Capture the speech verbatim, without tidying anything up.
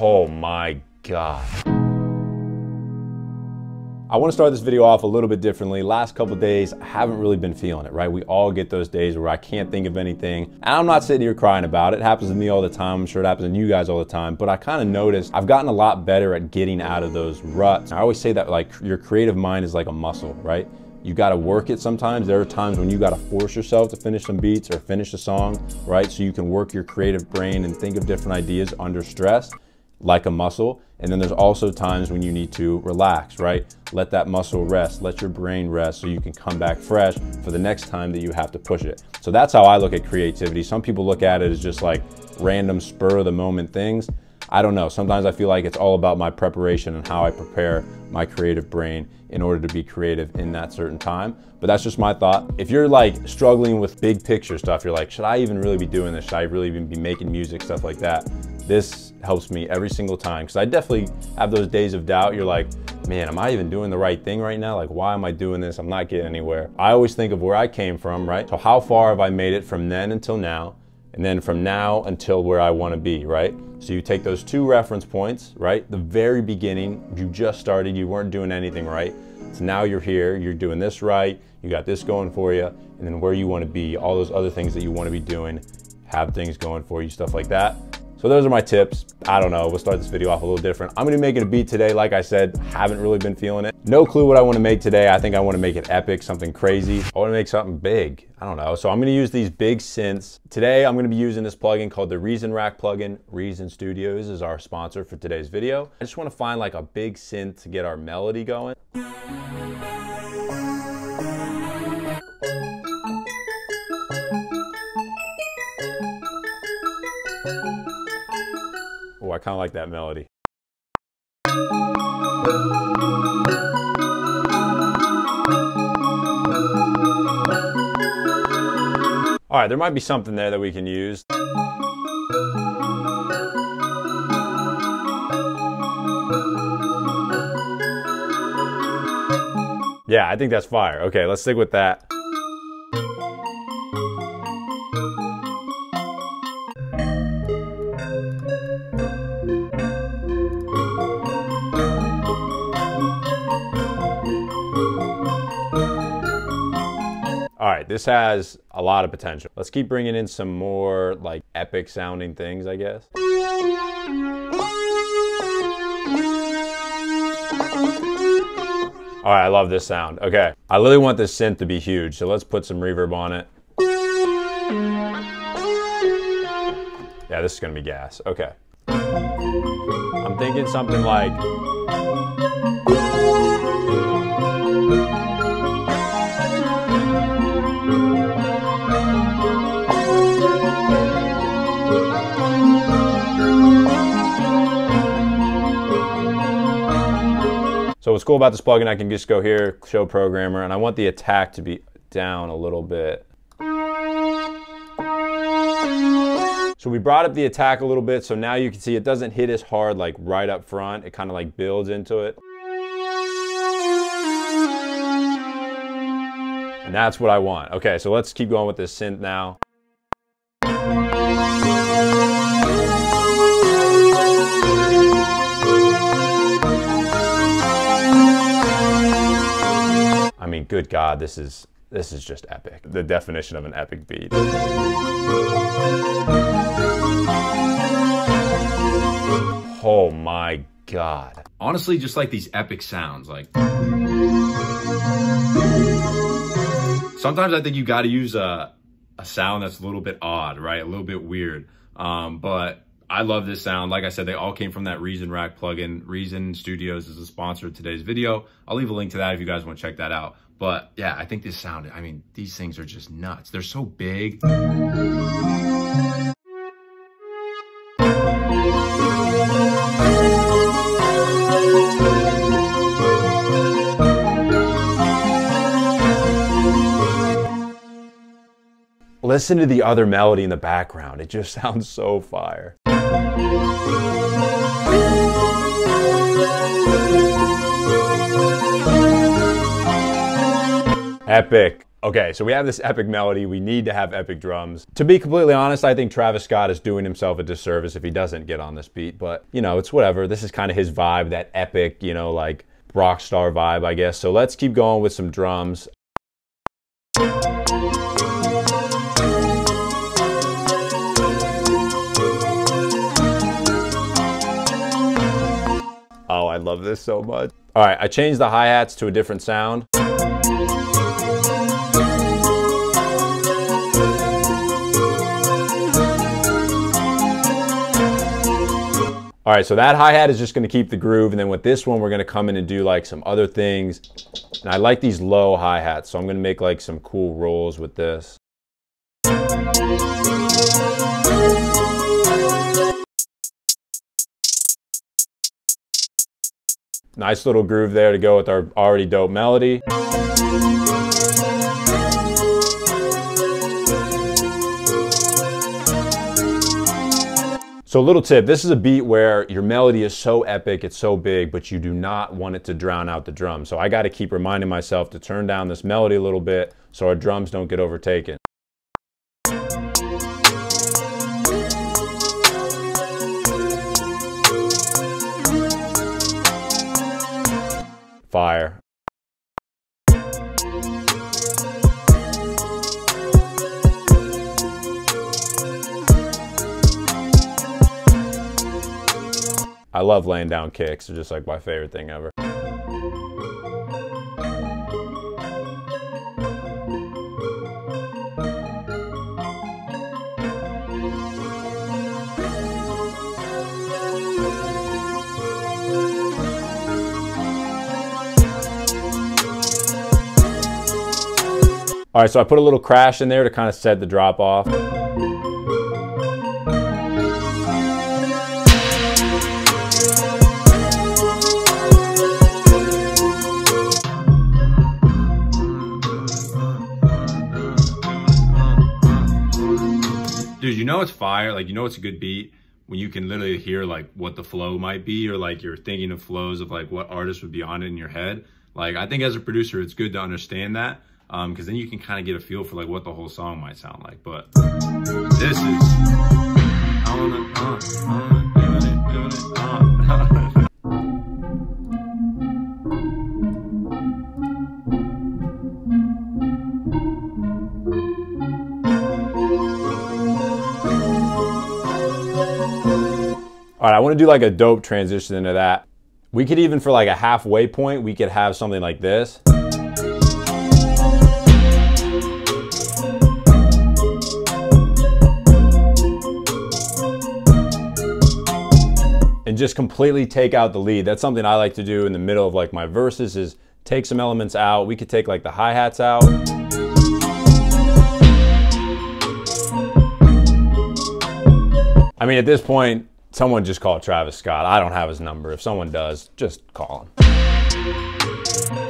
Oh my God. I want to start this video off a little bit differently. Last couple days, I haven't really been feeling it, right? We all get those days where I can't think of anything. And I'm not sitting here crying about it. It happens to me all the time. I'm sure it happens to you guys all the time. But I kind of noticed I've gotten a lot better at getting out of those ruts. I always say that like your creative mind is like a muscle, right? You got to work it sometimes. There are times when you got to force yourself to finish some beats or finish a song, right? So you can work your creative brain and think of different ideas under stress, like a muscle. And then there's also times when you need to relax, right? Let that muscle rest, let your brain rest so you can come back fresh for the next time that you have to push it. So that's how I look at creativity. Some people look at it as just like random spur of the moment things. I don't know. Sometimes I feel like it's all about my preparation and how I prepare my creative brain in order to be creative in that certain time. But that's just my thought. If you're like struggling with big picture stuff, you're like, should I even really be doing this? Should I really even be making music, stuff like that? This helps me every single time. Cause I definitely have those days of doubt. You're like, man, am I even doing the right thing right now? Like, why am I doing this? I'm not getting anywhere. I always think of where I came from, right? So how far have I made it from then until now? And then from now until where I want to be, right? So you take those two reference points, right? The very beginning, you just started, you weren't doing anything right. So now you're here, you're doing this right, you got this going for you, and then where you want to be, all those other things that you want to be doing, have things going for you, stuff like that. So those are my tips. I don't know, we'll start this video off a little different. I'm gonna be making a beat today, like I said, haven't really been feeling it. No clue what I wanna make today. I think I wanna make it epic, something crazy. I wanna make something big. I don't know. So I'm gonna use these big synths. Today, I'm gonna be using this plugin called the Reason Rack plugin. Reason Studios is our sponsor for today's video. I just wanna find like a big synth to get our melody going. Oh, I kind of like that melody. All right, there might be something there that we can use. Yeah, I think that's fire. Okay, let's stick with that. All right, this has a lot of potential. Let's keep bringing in some more like epic sounding things, I guess. All right, I love this sound. Okay, I really want this synth to be huge, so let's put some reverb on it. Yeah, this is gonna be gas, okay. I'm thinking something like... So what's cool about this plugin, I can just go here, show programmer, and I want the attack to be down a little bit. So we brought up the attack a little bit, so now you can see it doesn't hit as hard like right up front, it kind of like builds into it. And that's what I want. Okay, so let's keep going with this synth now. I mean, good God, this is this is just epic. The definition of an epic beat. Oh my God. Honestly, just like these epic sounds, like sometimes I think you got to use a a sound that's a little bit odd, right? A little bit weird. Um, but I love this sound. Like I said, they all came from that Reason Rack plugin. Reason Studios is the sponsor of today's video. I'll leave a link to that if you guys want to check that out. But yeah, I think this sound, I mean, these things are just nuts. They're so big. Listen to the other melody in the background. It just sounds so fire. Epic. Okay, so we have this epic melody. We need to have epic drums. To be completely honest, I think Travis Scott is doing himself a disservice if he doesn't get on this beat, but you know, it's whatever. This is kind of his vibe, that epic, you know, like rock star vibe, I guess. So let's keep going with some drums. Oh, I love this so much. All right, I changed the hi-hats to a different sound. All right, so that hi-hat is just gonna keep the groove, and then with this one, we're gonna come in and do like some other things. And I like these low hi-hats, so I'm gonna make like some cool rolls with this. Nice little groove there to go with our already dope melody. So little tip, this is a beat where your melody is so epic, it's so big, but you do not want it to drown out the drum. So I gotta keep reminding myself to turn down this melody a little bit so our drums don't get overtaken. Fire. I love laying down kicks. They're just like my favorite thing ever. All right, so I put a little crash in there to kind of set the drop off. Dude, you know it's fire, like you know it's a good beat when you can literally hear like what the flow might be, or like you're thinking of flows of like what artists would be on it in your head. Like I think as a producer, it's good to understand that. Um, cause then you can kind of get a feel for like what the whole song might sound like, but this is. All right, I want to do like a dope transition into that. We could even for like a halfway point, we could have something like this. Just completely take out the lead. That's something I like to do in the middle of like my verses, is take some elements out. We could take like the hi-hats out. I mean, at this point, someone just called Travis Scott. I don't have his number. If someone does, just call him.